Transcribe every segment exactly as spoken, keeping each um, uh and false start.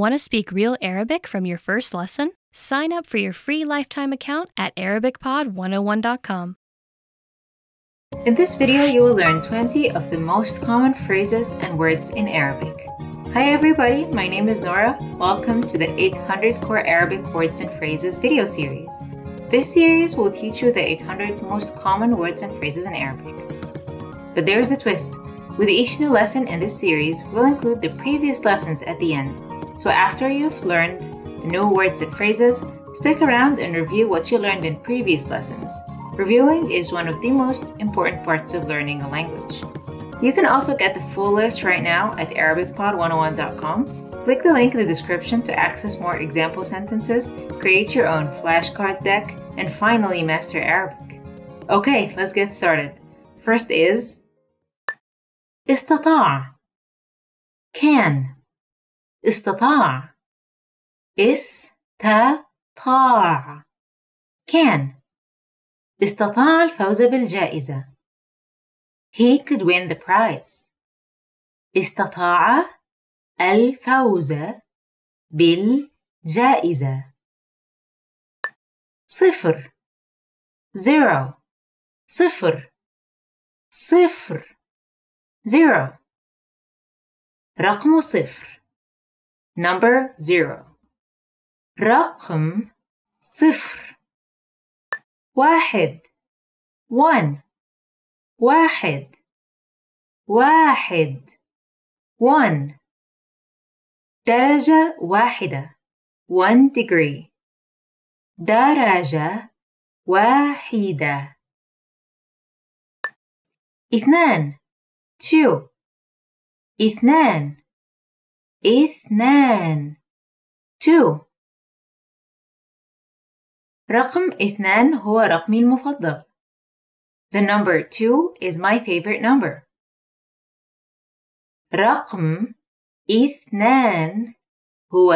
Want to speak real Arabic from your first lesson? Sign up for your free lifetime account at Arabic Pod one oh one dot com. In this video, you will learn twenty of the most common phrases and words in Arabic. Hi everybody, my name is Nora. Welcome to the eight hundred Core Arabic Words and Phrases video series. This series will teach you the eight hundred most common words and phrases in Arabic. But there is a twist. With each new lesson in this series, we'll include the previous lessons at the end. So after you've learned the new words and phrases, stick around and review what you learned in previous lessons. Reviewing is one of the most important parts of learning a language. You can also get the full list right now at Arabic Pod one oh one dot com. Click the link in the description to access more example sentences, create your own flashcard deck, and finally master Arabic. Okay, let's get started. First is استطاع, can, استطاع, استطاع, can. استطاع الفوز بالجائزة. He could win the prize. استطاع الفوز بالجائزة. صفر, zero, صفر, صفر, zero. رقم صفر, number zero. رقم صفر. واحد, one, واحد, واحد, one. درجة واحدة, one degree. درجة واحدة. اثنان, two, اثنان, اثنان, two. رقم اثنان هو رقمي المفضل. The number two is my favorite number. رقم اثنان هو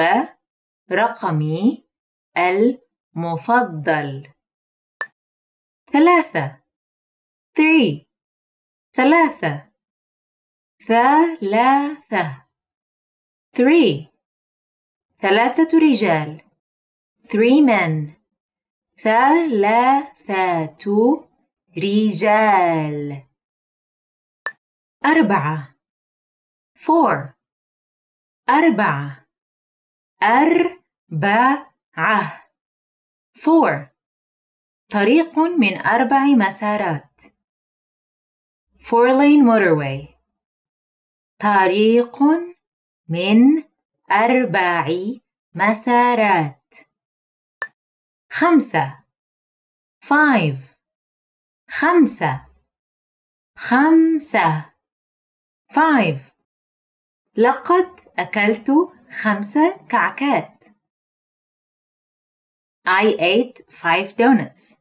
رقمي المفضل. ثلاثة, three, ثلاثة, ثلاثة, three. ثلاثة رجال, three men. ثلاثة رجال. أربعة, four, أربعة, أربعة, four. طريق من أربع مسارات, four lane motorway. طريق من أربع مسارات. خمسة, five, خمسة, خمسة, five. لقد أكلت خمسة كعكات. I ate five donuts.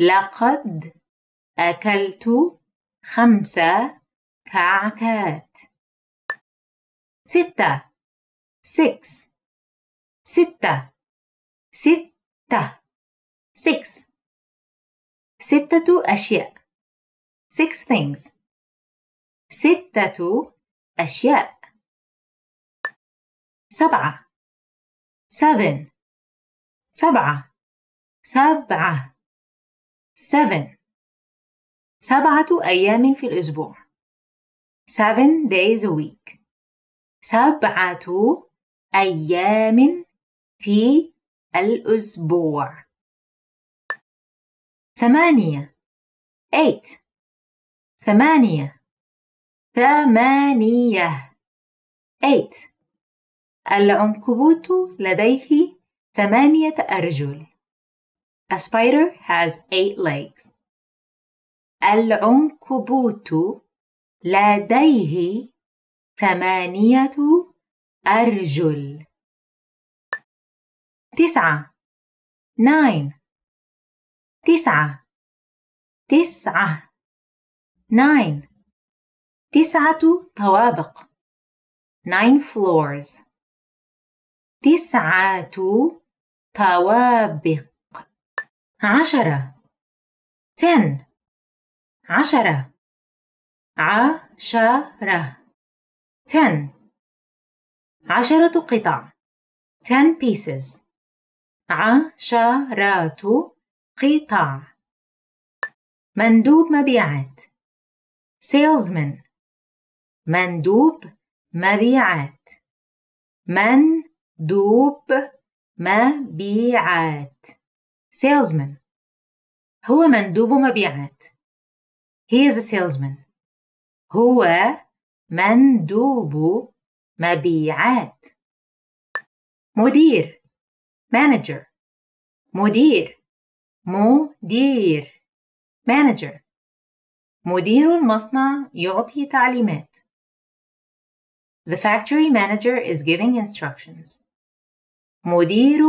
لقد أكلت خمسة كعكات. ستة, six, ستة, ستة, six. ستة أشياء, six things. ستة أشياء. سبعة, seven, سبعة, سبعة, seven. سبعة أيام في الأسبوع, seven days a week. سبعة أيام في الأسبوع. ثمانية, eight, ثمانية, ثمانية, eight. العنكبوت لديه ثمانية أرجل. A spider has eight legs. العنكبوت لديه ثمانية أرجل. تسعة, nine, تسعة, تسعة, nine. تسعة طوابق, nine floors. تسعة طوابق. عشرة, ten, عشرة, عشرة, ten. عشرة قطع. ten pieces. عشرة قطع. مندوب مبيعات. salesman. مندوب مبيعات. مندوب مبيعات. salesman. هو مندوب مبيعات. he is a salesman. هو مندوب مبيعات. مدير manager. مدير مدير manager. مدير المصنع يعطي تعليمات. The factory manager is giving instructions. مدير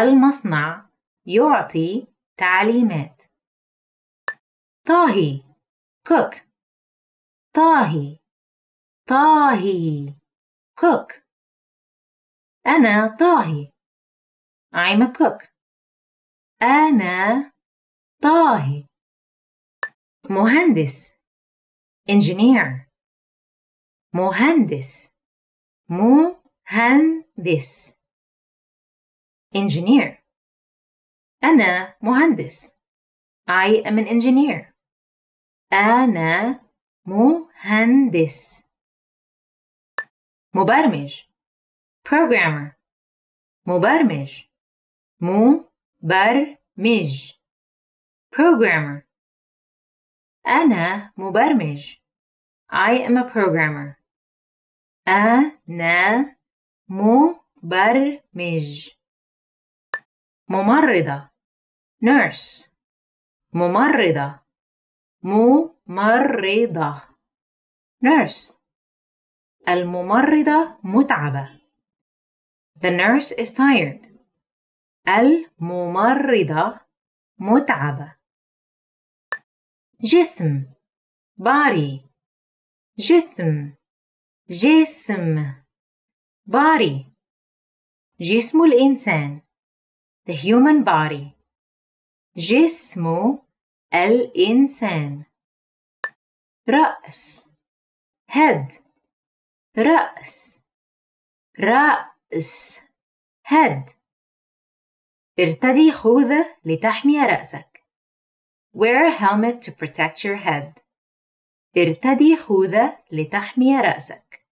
المصنع يعطي تعليمات. طاهي cook. طاهي طاهي cook. أنا طاهي. I'm a cook. أنا طاهي. مهندس engineer. مهندس مهندس engineer. أنا مهندس. I am an engineer. أنا مهندس. مبرمج programmer. مبرمج مبرمج programmer. أنا مبرمج. I am a programmer. أنا مبرمج. ممرضة nurse. ممرضة ممرضة nurse. الممرضة متعبة. The nurse is tired. الممرضة متعبة. جسم body. جسم جسم body. جسم الإنسان the human body. جسم الإنسان. رأس head. رأس رأس head. ارتدي خوذة لتحمي رأسك. Wear a helmet to protect your head. ارتدي خوذة لتحمي رأسك.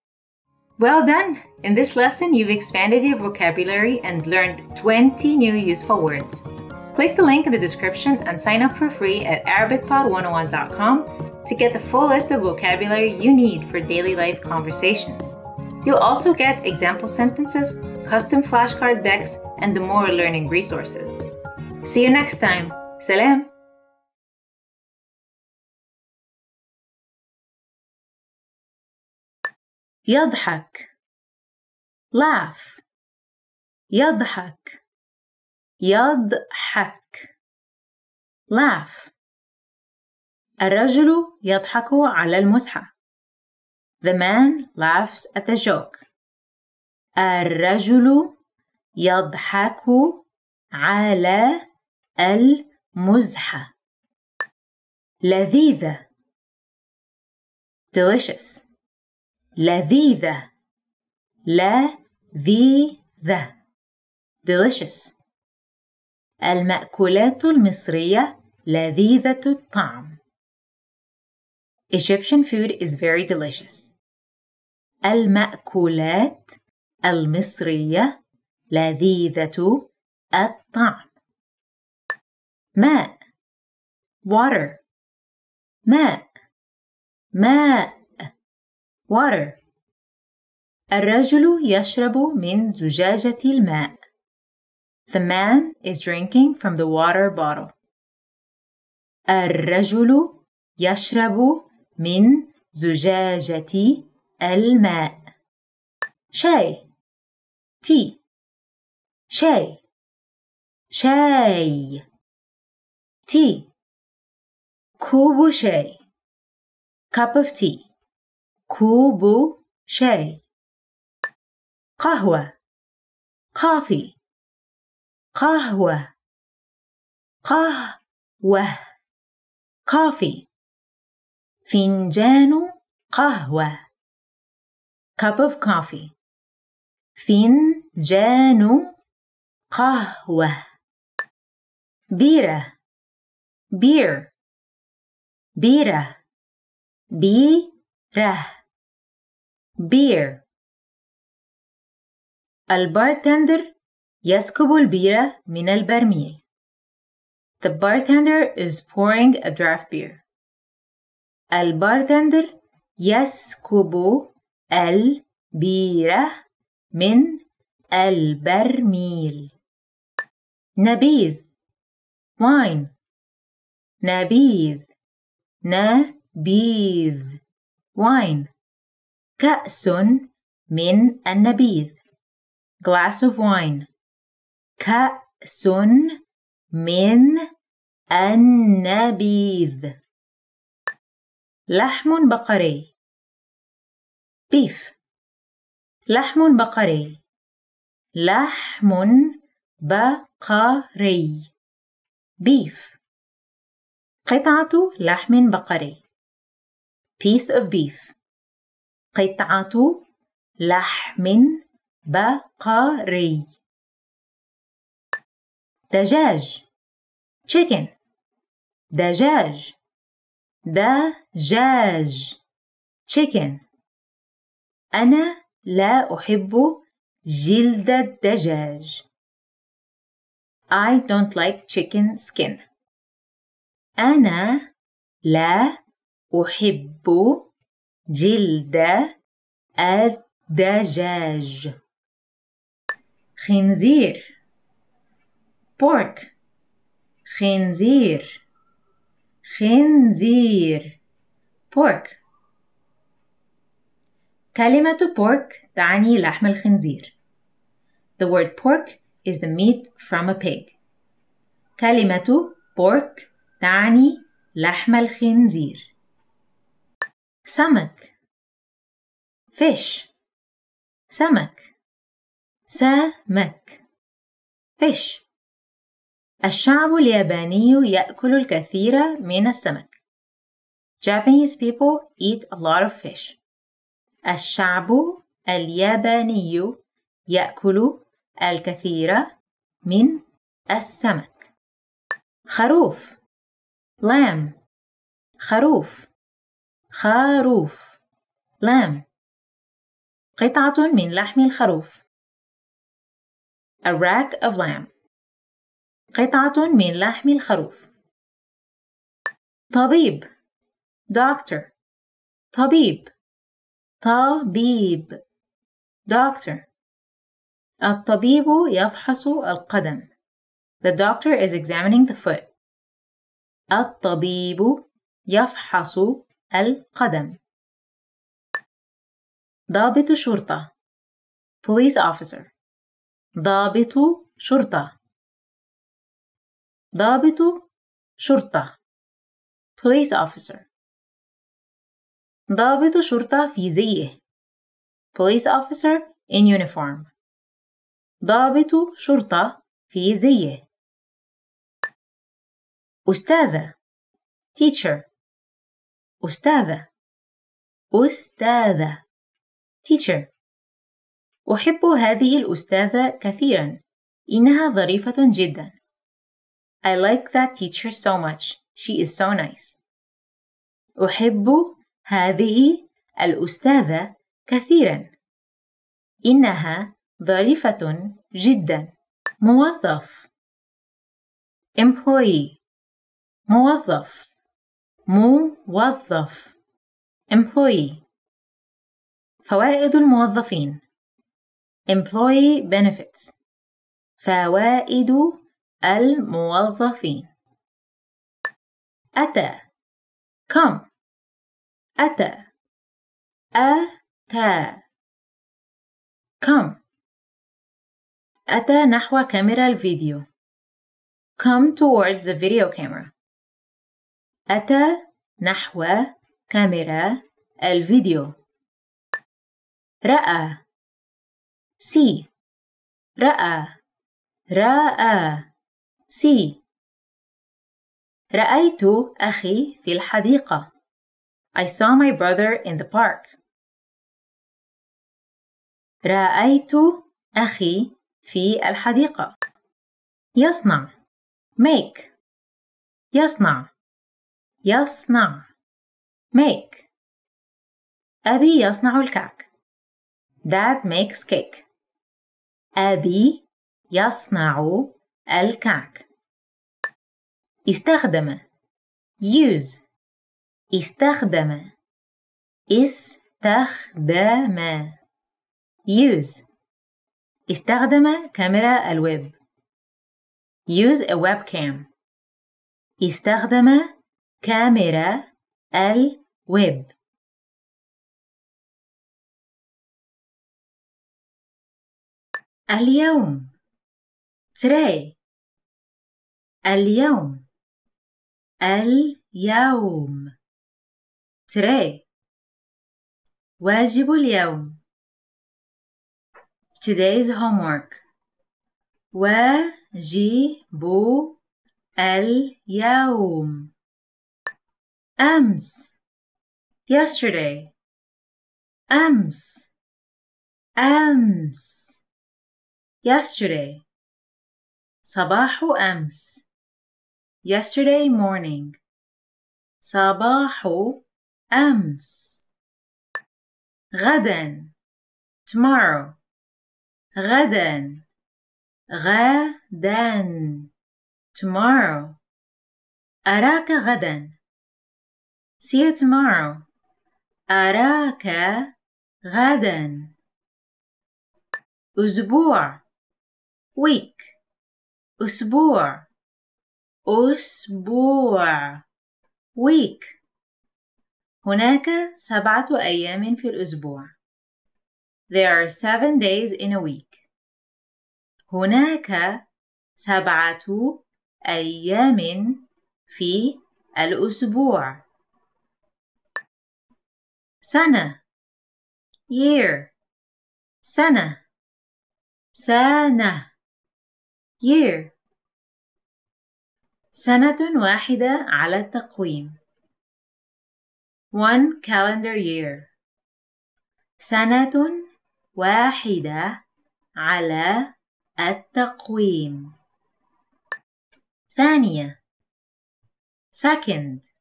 Well done! In this lesson, you've expanded your vocabulary and learned twenty new useful words. Click the link in the description and sign up for free at Arabic Pod one oh one dot com to get the full list of vocabulary you need for daily life conversations. You'll also get example sentences, custom flashcard decks, and the more learning resources. See you next time. Salam! يضحك laugh. يضحك يضحك laugh. الرجل يضحك على المزحة. The man laughs at the joke. الرجل يضحك على المزحة. لذيذة delicious. لذيذة لذيذة delicious. المأكولات المصرية لذيذة الطعم. Egyptian food is very delicious. المأكولات المصرية لذيذة الطعم. ماء water. ماء ماء water. الرجل يشرب من زجاجة الماء. The man is drinking from the water bottle. الرجل يشرب من زجاجة الماء. شاي تي شاي شاي تي. كوب شاي cup of tea. كوب شاي. قهوة coffee. قهوة قهوة coffee. فنجان قهوة cup of coffee. فنجان قهوة. بيرة beer. بيرة بيرة beer. البارتندر يسكب البيرة من البرميل. The bartender is pouring a draft beer. البارتندر يسكب البيرة من البرميل. نبيذ wine. نبيذ نبيذ wine. كأس من النبيذ glass of wine. كأس من النبيذ. لحم بقري beef. لحم بقري لحم بقري beef. قطعة لحم بقري piece of beef. قطعة لحم بقري. دجاج chicken. دجاج دجاج chicken. أنا لا أحب جلد الدجاج. I don't like chicken skin. أنا لا أحب جلد الدجاج. خنزير pork. خنزير خنزير pork. كلمة pork تعني لحم الخنزير. The word pork is the meat from a pig. كلمة pork تعني لحم الخنزير. سمك fish. سمك سمك fish. الشعب الياباني يأكل الكثير من السمك. Japanese people eat a lot of fish. الشعب الياباني يأكل الكثير من السمك. خروف lamb. خروف خروف lamb. قطعة من لحم الخروف a rack of lamb. قطعة من لحم الخروف. طبيب doctor. طبيب طبيب doctor. الطبيب يفحص القدم. The doctor is examining the foot. الطبيب يفحص القدم. ضابط شرطة police officer. ضابط شرطة ضابط شرطة police officer. ضابط شرطة في زيه police officer in uniform. ضابط شرطة في زيه. أستاذة teacher. أستاذة أستاذة teacher. أحب هذه الأستاذة كثيرا. إنها ظريفة جدا. I like that teacher so much. She is so nice. أحب هذه الأستاذة كثيرا. إنها ظريفة جدا. موظف employee. موظف موظف employee. فوائد الموظفين employee benefits. فوائد الموظفين. أتى come. أتى أتى come. أتى نحو كاميرا الفيديو come towards the video camera. أتى نحو كاميرا الفيديو. رأى see. رأى رأى see. رأيت أخي في الحديقة. I saw my brother in the park. رأيت أخي في الحديقة. يصنع make. يصنع يصنع make. أبي يصنع الكعك. Dad makes cake. أبي يصنع الكعك. استخدم use. استخدم استخدم use. استخدم كاميرا الويب. Use a webcam. استخدم كاميرا الويب. اليوم today. اليوم اليوم today. واجب اليوم today's homework. واجب اليوم أمس yesterday. أمس أمس yesterday. صباح أمس yesterday morning. صباح أمس. غدا tomorrow. غدا غدا tomorrow. أراك غدا see you tomorrow. أراك غدا. أسبوع week. أسبوع أسبوع week. هناك سبعة أيام في الأسبوع. There are seven days in a week. هناك سبعة أيام في الأسبوع. سنة year. سنة سنة year. سنة واحدة على التقويم one calendar year. سنة واحدة على التقويم. ثانية second.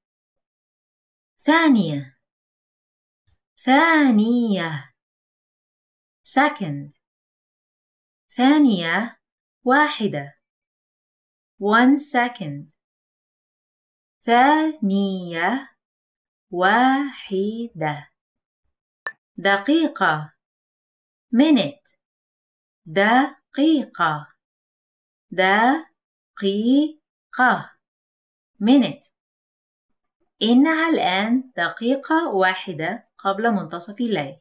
ثانية ثانية second. ثانية واحدة one second. ثانية واحدة. دقيقة minute. دقيقة دقيقة minute. إنها الآن دقيقة واحدة قبل منتصف الليل.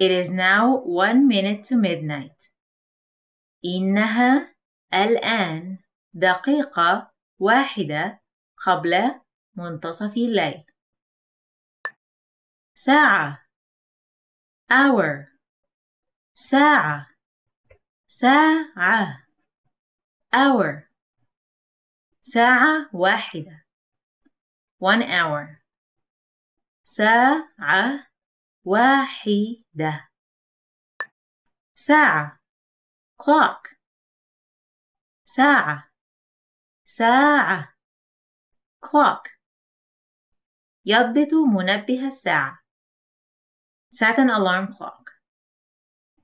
It is now one minute to midnight. إنها الآن دقيقة واحدة قبل منتصف الليل. ساعة hour. ساعة ساعة hour. ساعة واحدة one hour. ساعة واحدة. ساعة clock. ساعة ساعة clock. يضبط منبه الساعة set an alarm clock.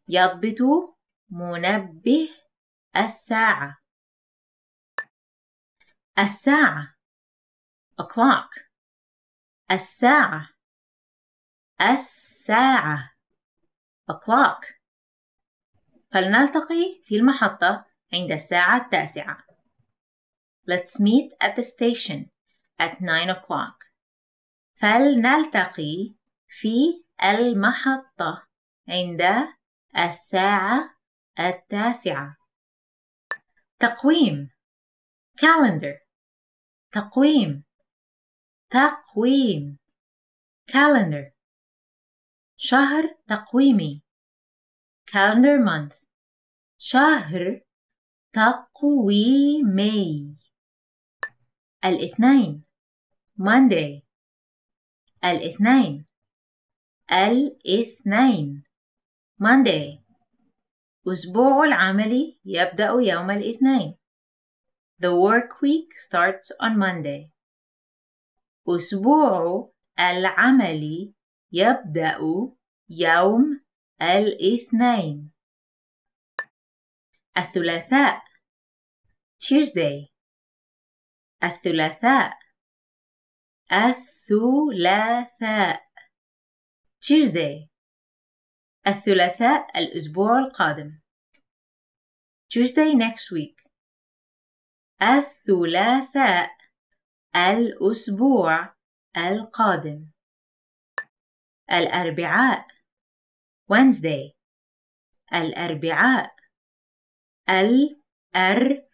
يضبط منبه الساعة. الساعة a clock. الساعة الساعة a clock. فلنلتقي في المحطة عند الساعة التاسعة. Let's meet at the station at nine o'clock. فلنلتقي في المحطة عند الساعة التاسعة. تقويم calendar. تقويم تقويم calendar. شهر تقويمي calendar month. شهر تقويمي. الاثنين Monday. الاثنين الاثنين Monday. أسبوع العملي يبدأ يوم الاثنين. The work week starts on Monday. أسبوع العملي يبدأ يوم الاثنين. الثلاثاء Tuesday. الثلاثاء الثلاثاء Tuesday. الثلاثاء الأسبوع القادم. Tuesday next week. الثلاثاء الأسبوع القادم. الأربعاء Wednesday. الأربعاء الأربعاء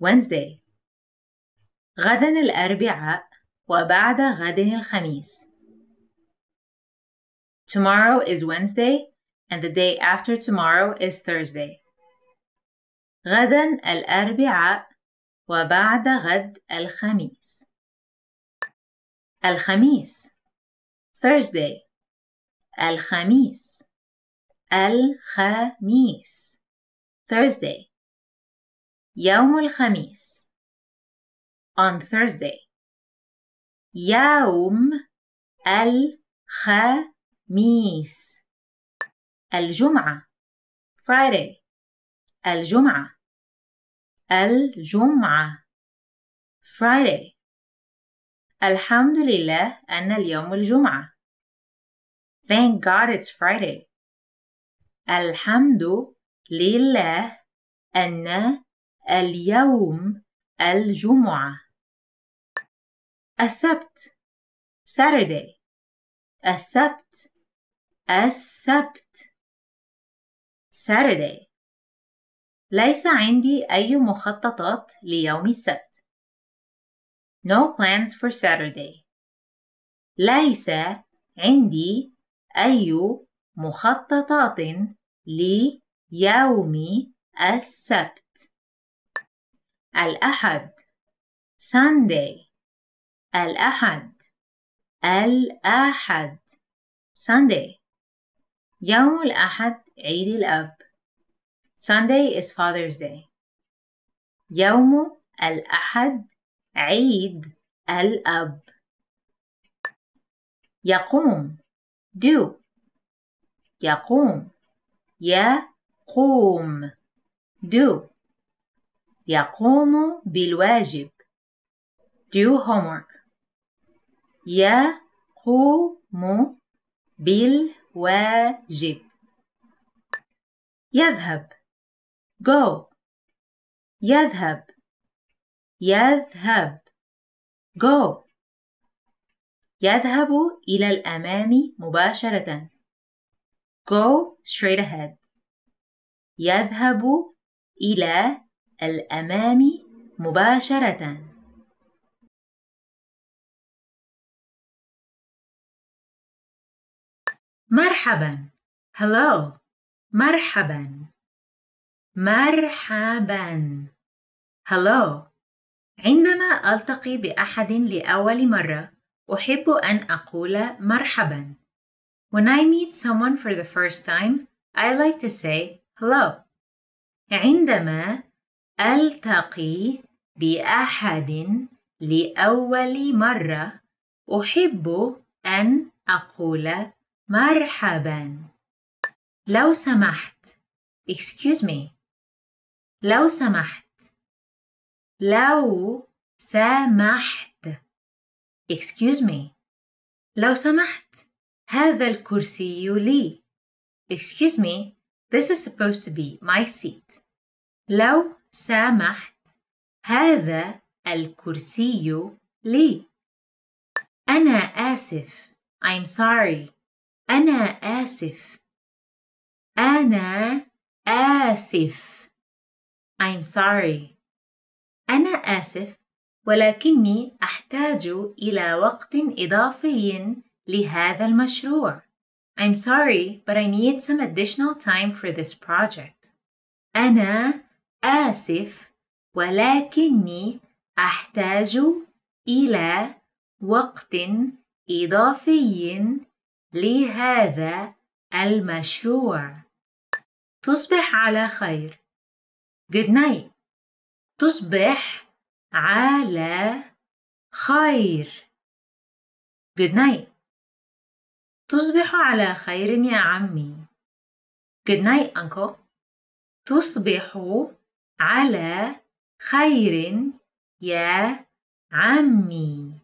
Wednesday. غدا الأربعاء وبعد غد الخميس. Tomorrow is Wednesday, and the day after tomorrow is Thursday. غداً الأربعاء وبعد غد الخميس. الخميس Thursday. الخميس الخميس Thursday. يوم الخميس On Thursday. يوم الخميس ميس الجمعة Friday. الجمعة الجمعة Friday. الحمد لله أن اليوم الجمعة. Thank God it's Friday. الحمد لله أن اليوم الجمعة. السبت Saturday. السبت السبت Saturday. ليس عندي أي مخططات ليوم السبت. No plans for Saturday. ليس عندي أي مخططات ليوم السبت. الأحد Sunday. الأحد الأحد Sunday. يوم الأحد عيد الأب. Sunday is Father's Day. يوم الأحد عيد الأب. يقوم Do. يقوم يقوم Do. يقوم بالواجب Do homework. يقوم بالواجب واجب. يذهب go. يذهب يذهب go. يذهب إلى الأمام مباشرة go straight ahead. يذهب إلى الأمام مباشرة. مرحبا hello. مرحبا مرحبا hello. عندما ألتقي بأحد لأول مرة أحب أن أقول مرحبا. When I meet someone for the first time I like to say hello. عندما ألتقي بأحد لأول مرة أحب أن أقول مرحباً. لو سمحت excuse me. لو سمحت لو سمحت excuse me. لو سمحت هذا الكرسي لي excuse me. This is supposed to be my seat. لو سمحت هذا الكرسي لي. أنا آسف I'm sorry. أنا آسف أنا آسف I'm sorry. أنا آسف ولكني أحتاج إلى وقت إضافي لهذا المشروع. I'm sorry but I need some additional time for this project. أنا آسف ولكني أحتاج إلى وقت إضافي لهذا المشروع. تصبح على خير. Good night. تصبح على خير. Good night. تصبح على خير يا عمي. Good night, uncle. تصبح على خير يا عمي.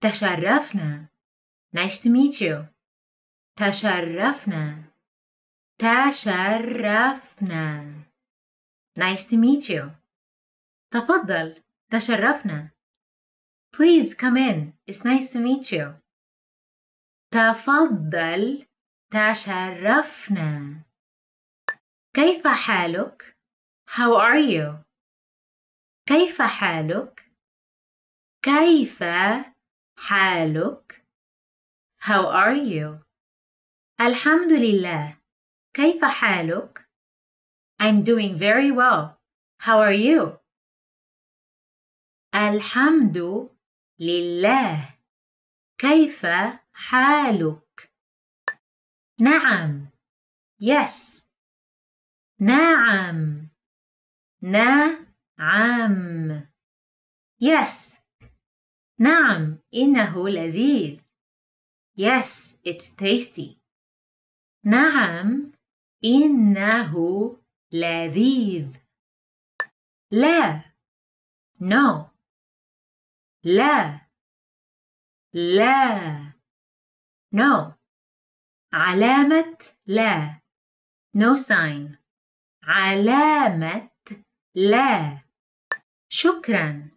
تشرفنا. Nice to meet you. تشرفنا. تشرفنا. Nice to meet you. تفضل. تشرفنا. Please come in. It's nice to meet you. تفضل. تشرفنا. كيف حالك؟ How are you? كيف حالك؟ كيف حالك؟ How are you? الحمد لله. كيف حالك؟ I'm doing very well. How are you? الحمد لله. كيف حالك؟ نعم. Yes. نعم. نعم. Yes. نعم. إنه لذيذ. Yes. It's tasty. نعم. إنه لذيذ. لا. No. لا. لا. No. علامة لا. No sign. علامة لا. شكراً.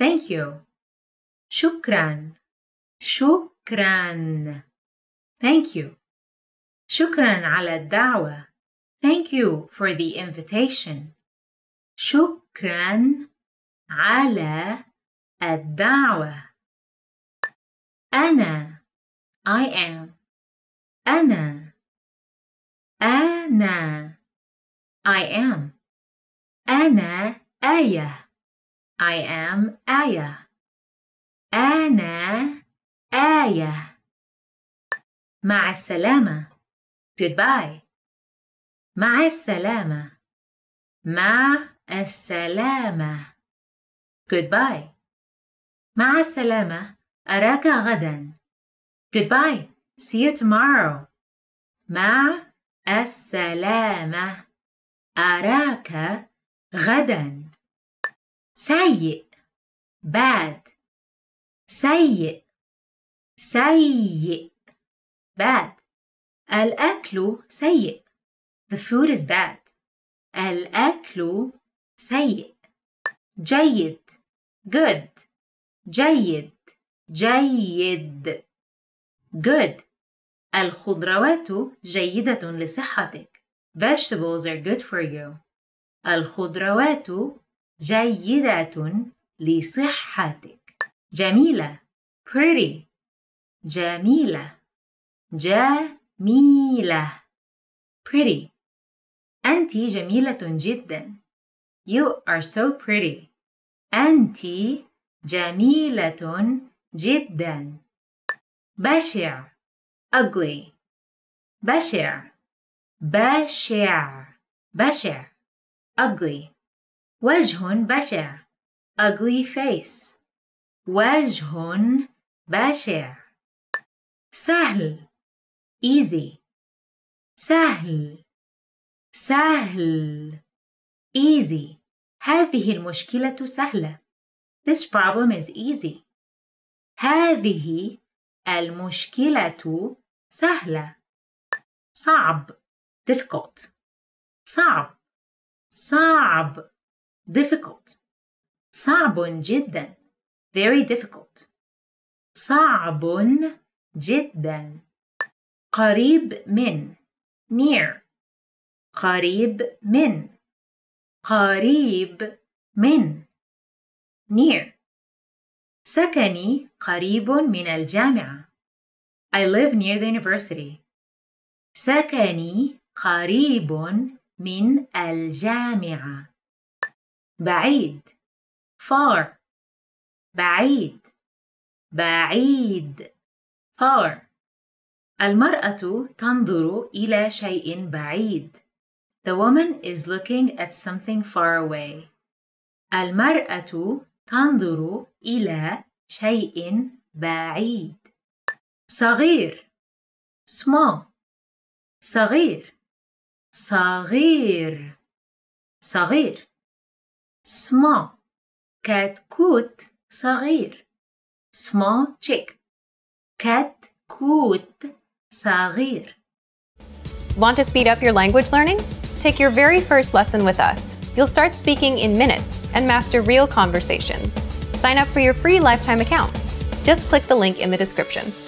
Thank you. شكراً. شكراً. Thank you. شكراً على الدعوة. Thank you for the invitation. شكراً على الدعوة. أنا. I am. أنا. أنا. I am. أنا آية. I am آية. أنا آية. مع السلامة. Goodbye. مع السلامة. مع السلامة. Goodbye. مع السلامة. أراك غدا. Goodbye. See you tomorrow. مع السلامة. أراك غدا. سيء. Bad. سيء. سيء. Bad. الأكل سيء. The food is bad. الأكل سيء. جيد. Good. جيد. جيد. Good. الخضروات جيدة لصحتك. Vegetables are good for you. الخضروات جيدة لصحتك. جميلة. Pretty. جميلة. جميلة. Pretty. أنت جميلة جدا. You are so pretty. أنت جميلة جدا. بشع. Ugly. بشع. بشع. بشع. Ugly. وجه بشع. Ugly face. وجه بشع. سهل. Easy. سهل. سهل. Easy. هذه المشكلة سهلة. This problem is easy. هذه المشكلة سهلة. صعب. Difficult. صعب. صعب. Difficult. صعب جدا. Very difficult. صعب جدا. قريب من. Near. قريب من. قريب من. Near. سكني قريب من الجامعة. I live near the university. سكني قريب من الجامعة. بعيد. Far. بعيد. بعيد. Far. المرأة تنظر إلى شيء بعيد. The woman is looking at something far away. المرأة تنظر إلى شيء بعيد. صغير small. صغير صغير صغير small. كتكوت صغير small chick. كتكوت صغير. Want to speed up your language learning? Take your very first lesson with us. You'll start speaking in minutes and master real conversations. Sign up for your free lifetime account. Just click the link in the description.